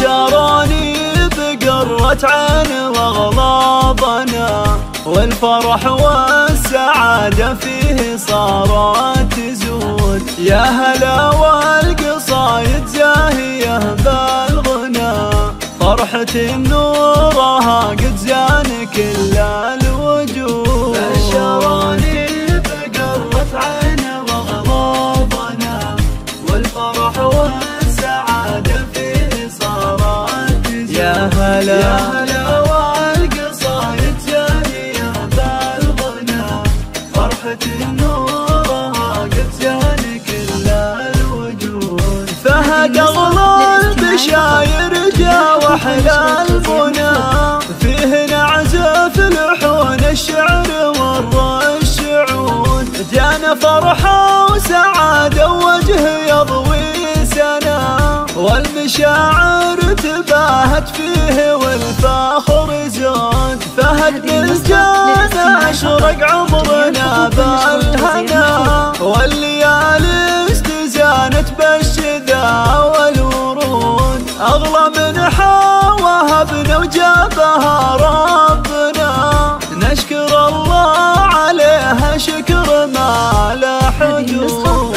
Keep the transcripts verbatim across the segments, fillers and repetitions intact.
شاروني بقرة عين وغضبنا، والفرح والسعادة فيه صارت تزود. يا هلا والقصايد زاهية بالغنى، فرحتي بنورها قد زان كل الوجود. شاروني بقرة عين وغضبنا، والفرح والسعادة فيه صارت تزود. يا هلا فهد اغلل بشاير جاوحنا البنا، فيه نعزف لحون الشعر ور الشعود. جانا فرحة وسعادة ووجه يضوي سنا، والمشاعر تباهت فيه والفخر زاد. فهد بالجنة اشرق عمرنا بالهنا، والليالي استزانت بالشذا والورود. اغلى من حواها بنا وجابها ربنا، نشكر الله عليها شكر ما لا حدود.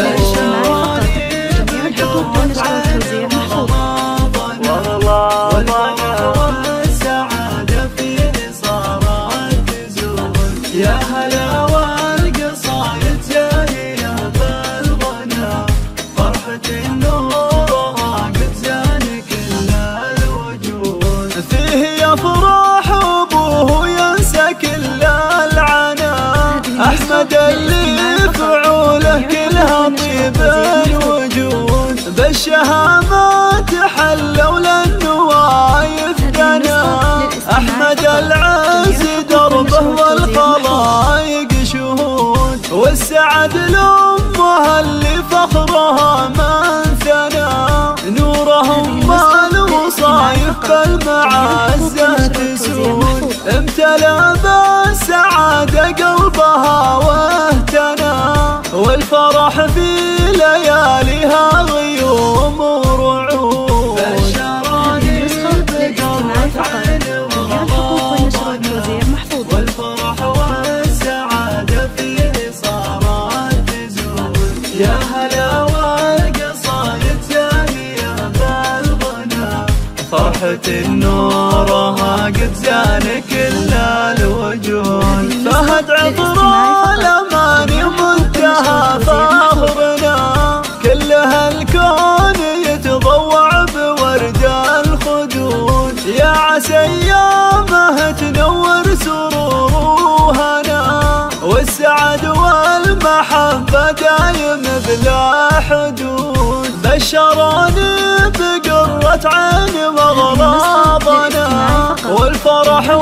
يا هلا والقصايد زاهية بالغنى، فرحتي نورها قد زان كل الوجود. فيه يفرح وابوه ينسى كل العنا، احمد اللي فعوله كلها طيب الوجود. بالشهامات حلوا للنوايف دنا، احمد العز دربه والخلايق شهود. والسعد لامها اللي فخرها من ثنا، نورهم بالوصايف بالمعزه تسود. امتلا بالسعاده قلبها واهتنا، والفرح في لياليها غيوم ورعود. بشراني بقرة عين وغضبنا، والفرح والسعادة فيه صارت تزود. يا هلا والقصايد زاهية بالغنى، فرحتي بنورها قد زان كل الوجود. فهد عطر الأماني منتهى فخرنا، كل هالكون يتضوع بورد الخدود. يا عسى أيامه تنور سرور وهنا، والسعد والمحبة دايم بلا حدود. بشراني بقرة عين وغضبنا، والفرح